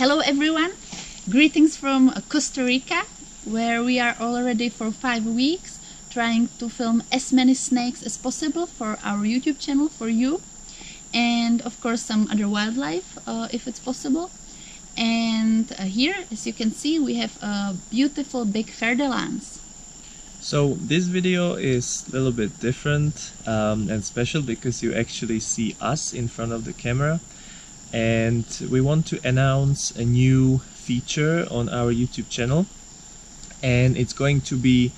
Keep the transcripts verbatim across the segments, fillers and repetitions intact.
Hello everyone, greetings from Costa Rica, where we are already for five weeks trying to film as many snakes as possible for our YouTube channel for you, and of course some other wildlife uh, if it's possible. And uh, here, as you can see, we have a beautiful big fer-de-lance. So this video is a little bit different um, and special because you actually see us in front of the camera. And we want to announce a new feature on our YouTube channel, and it's going to be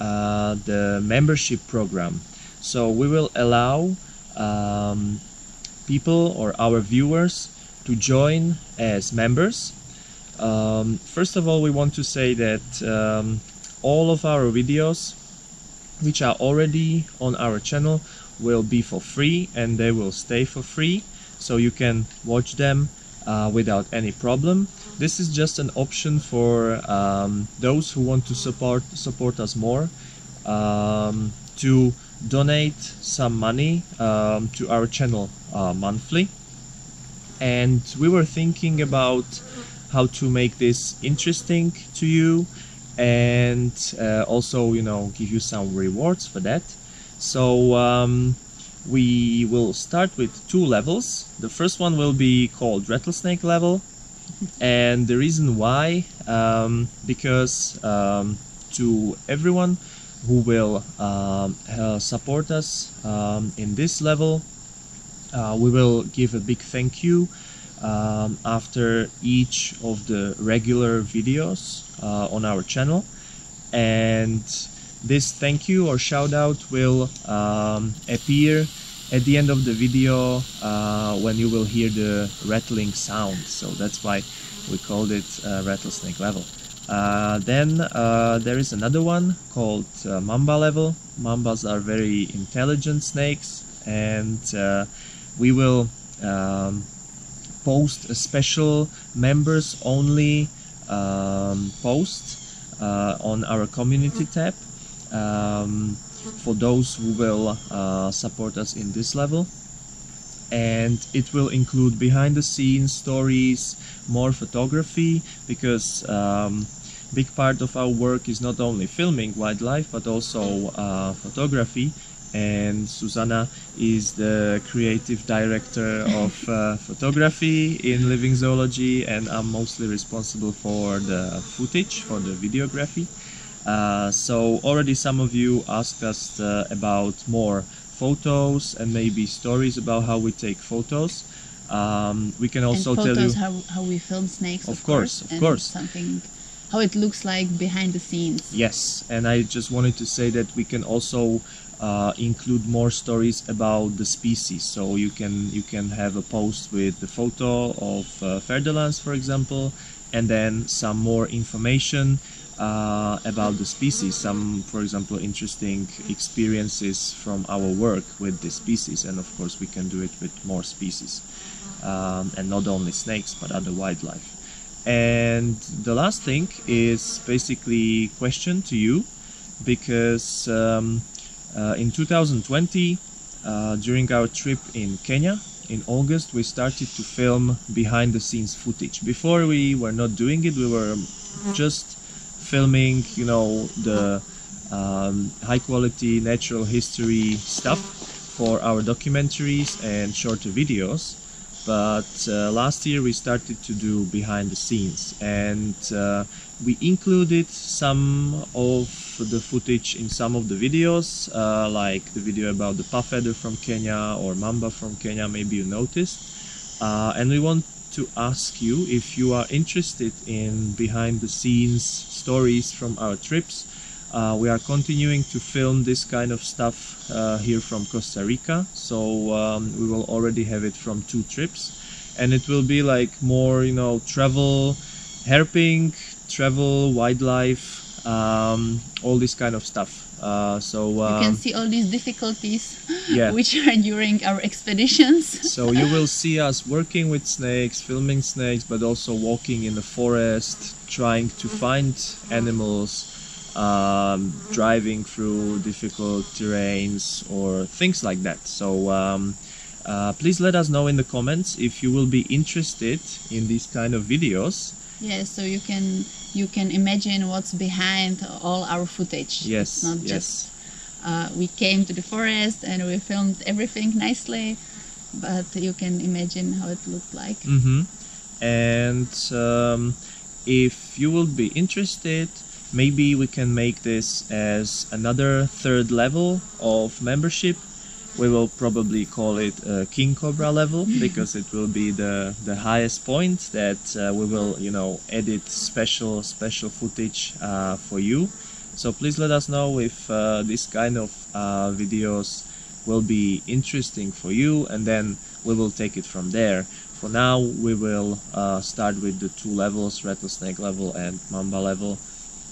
uh, the membership program. So we will allow um, people or our viewers to join as members. Um, first of all, we want to say that um, all of our videos which are already on our channel will be for free, and they will stay for free. So you can watch them uh, without any problem. This is just an option for um, those who want to support support us more, um, to donate some money um, to our channel uh, monthly. And we were thinking about how to make this interesting to you, and uh, also, you know, give you some rewards for that. So um, we will start with two levels. The first one will be called rattlesnake level, and the reason why, um, because um, to everyone who will um, uh, support us um, in this level, uh, we will give a big thank you um, after each of the regular videos uh, on our channel. And this thank you or shout out will um, appear at the end of the video uh, when you will hear the rattling sound. So that's why we called it uh, rattlesnake level. Uh, then uh, there is another one called uh, mamba level. Mambas are very intelligent snakes, and uh, we will um, post a special members only um, post uh, on our community tab. Um, for those who will uh, support us in this level, and it will include behind the scenes stories, more photography, because um, big part of our work is not only filming wildlife but also uh, photography, and Susanna is the creative director of uh, photography in Living Zoology, and I'm mostly responsible for the footage, for the videography. Uh, so already some of you asked us uh, about more photos and maybe stories about how we take photos. Um, we can also and photos, tell you how, how we film snakes, of, of course, course, of and course, something how it looks like behind the scenes. Yes, and I just wanted to say that we can also uh, include more stories about the species. So you can you can have a post with the photo of uh, fer-de-lance, for example, and then some more information Uh, about the species, some, for example, interesting experiences from our work with the species. And of course we can do it with more species, um, and not only snakes but other wildlife. And the last thing is basically question to you, because um, uh, in two thousand twenty, uh, during our trip in Kenya in August, we started to film behind the scenes footage. Before, we were not doing it, we were just filming, you know, the um, high quality natural history stuff for our documentaries and shorter videos. But uh, last year we started to do behind the scenes, and uh, we included some of the footage in some of the videos, uh, like the video about the puffadder from Kenya or mamba from Kenya, maybe you noticed. Uh, and we want to ask you if you are interested in behind the scenes stories from our trips. Uh, we are continuing to film this kind of stuff uh, here from Costa Rica, so um, we will already have it from two trips, and it will be like more, you know, travel herping, travel wildlife, um, all this kind of stuff. Uh, so um, you can see all these difficulties, yeah, which are during our expeditions. So you will see us working with snakes, filming snakes, but also walking in the forest, trying to find animals, um, driving through difficult terrains or things like that. So um, Uh, please let us know in the comments if you will be interested in these kind of videos. Yes, so you can you can imagine what's behind all our footage. Yes, it's not yes. just uh, we came to the forest and we filmed everything nicely, but you can imagine how it looked like. Mm-hmm. And um, if you will be interested, maybe we can make this as another third level of membership. We will probably call it uh, King Cobra level, because it will be the the highest point that uh, we will, you know, edit special special footage uh, for you. So please let us know if uh, this kind of uh, videos will be interesting for you, and then we will take it from there. For now, we will uh, start with the two levels, rattlesnake level and mamba level,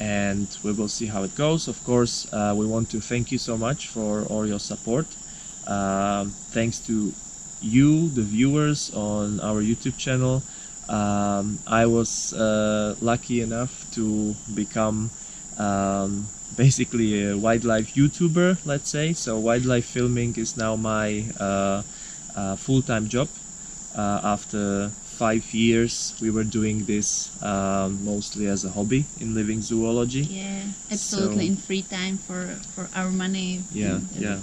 and we will see how it goes. Of course, uh, we want to thank you so much for all your support. Uh, thanks to you, the viewers on our YouTube channel. um, I was uh, lucky enough to become um, basically a wildlife YouTuber, let's say. So wildlife filming is now my uh, uh, full-time job. Uh, after five years we were doing this um, mostly as a hobby in Living Zoology. Yeah, absolutely, so, in free time for, for our money. Yeah, yeah.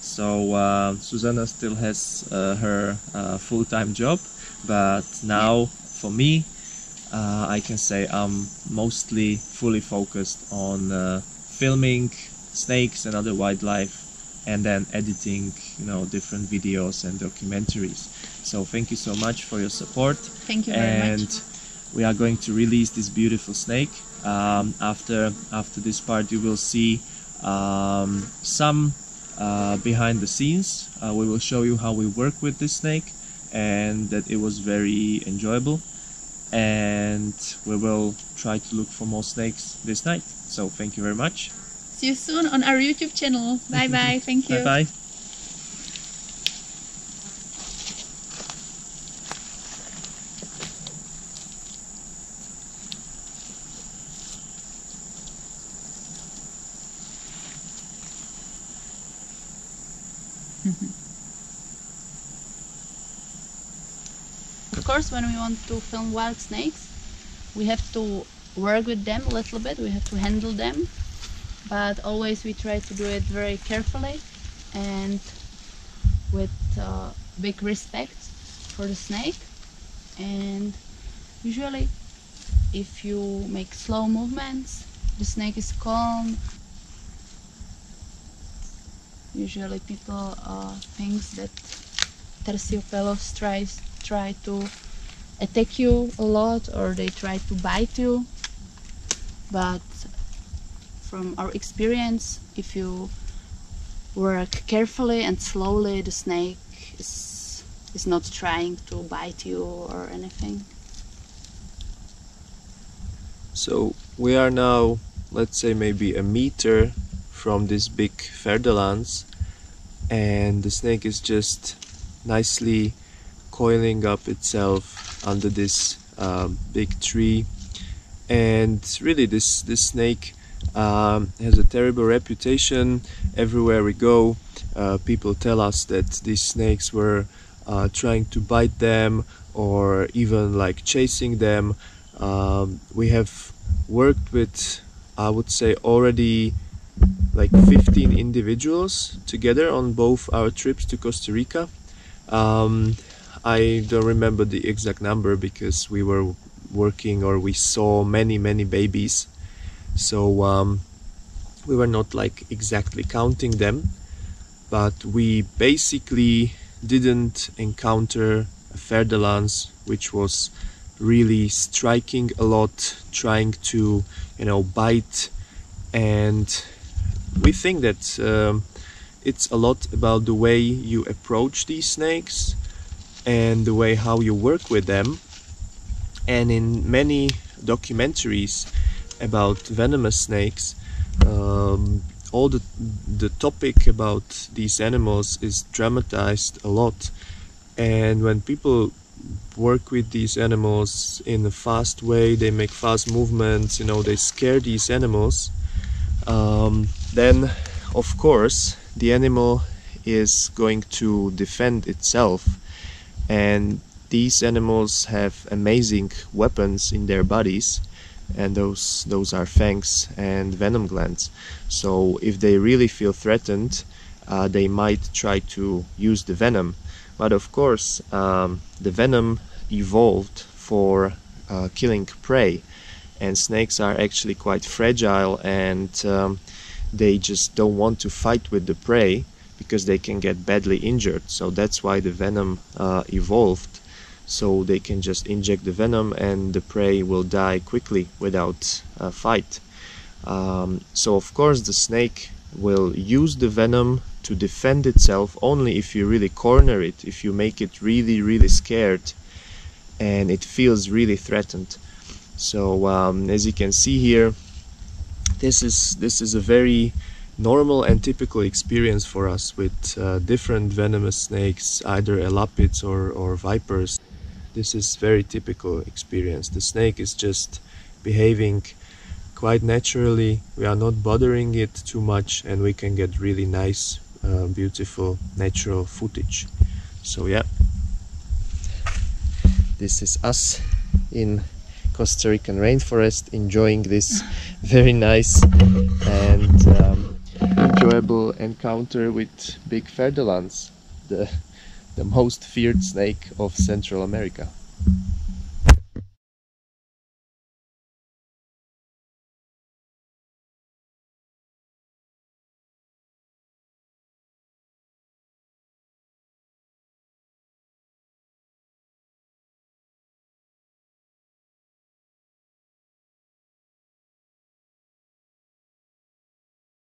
So uh, Susanna still has uh, her uh, full-time job, but now yeah. for me uh, I can say I'm mostly fully focused on uh, filming snakes and other wildlife, and then editing, you know, different videos and documentaries. So thank you so much for your support. Thank you very much. And we are going to release this beautiful snake. Um, after after this part, you will see um, some uh, behind the scenes. Uh, we will show you how we work with this snake, and that it was very enjoyable. And we will try to look for more snakes this night. So thank you very much. See you soon on our YouTube channel. Bye bye. Thank you. Bye bye. Of course, when we want to film wild snakes, we have to work with them a little bit, we have to handle them, but always we try to do it very carefully and with uh, big respect for the snake. And usually if you make slow movements, the snake is calm. Usually people uh, think that terciopelos tries, try to attack you a lot, or they try to bite you. But from our experience, if you work carefully and slowly, the snake is, is not trying to bite you or anything. So we are now, let's say, maybe a meter from this big fer-de-lance, and the snake is just nicely coiling up itself under this uh, big tree. And really, this this snake um, has a terrible reputation. Everywhere we go, uh, people tell us that these snakes were uh, trying to bite them, or even like chasing them. Um, we have worked with, I would say, already like fifteen individuals together on both our trips to Costa Rica. Um, I don't remember the exact number, because we were working, or we saw many many babies, so um, we were not like exactly counting them, but we basically didn't encounter a fer-de-lance which was really striking a lot, trying to, you know, bite. And we think that um, it's a lot about the way you approach these snakes and the way how you work with them. And in many documentaries about venomous snakes, um, all the, the topic about these animals is dramatized a lot. And when people work with these animals in a fast way, they make fast movements, you know, they scare these animals. Um, then, of course, the animal is going to defend itself, and these animals have amazing weapons in their bodies, and those those are fangs and venom glands. So if they really feel threatened, uh, they might try to use the venom. But of course, um, the venom evolved for uh, killing prey, and snakes are actually quite fragile, and um, they just don't want to fight with the prey because they can get badly injured. So that's why the venom uh, evolved, so they can just inject the venom and the prey will die quickly without a fight. Um, so of course the snake will use the venom to defend itself only if you really corner it, if you make it really really scared and it feels really threatened. So um, as you can see here, this is this is a very normal and typical experience for us with uh, different venomous snakes, either elapids or, or vipers. This is very typical experience. The snake is just behaving quite naturally, we are not bothering it too much, and we can get really nice, uh, beautiful, natural footage. So yeah, this is us in Costa Rican rainforest enjoying this very nice and um, enjoyable encounter with big fer-de-lance, the, the most feared snake of Central America.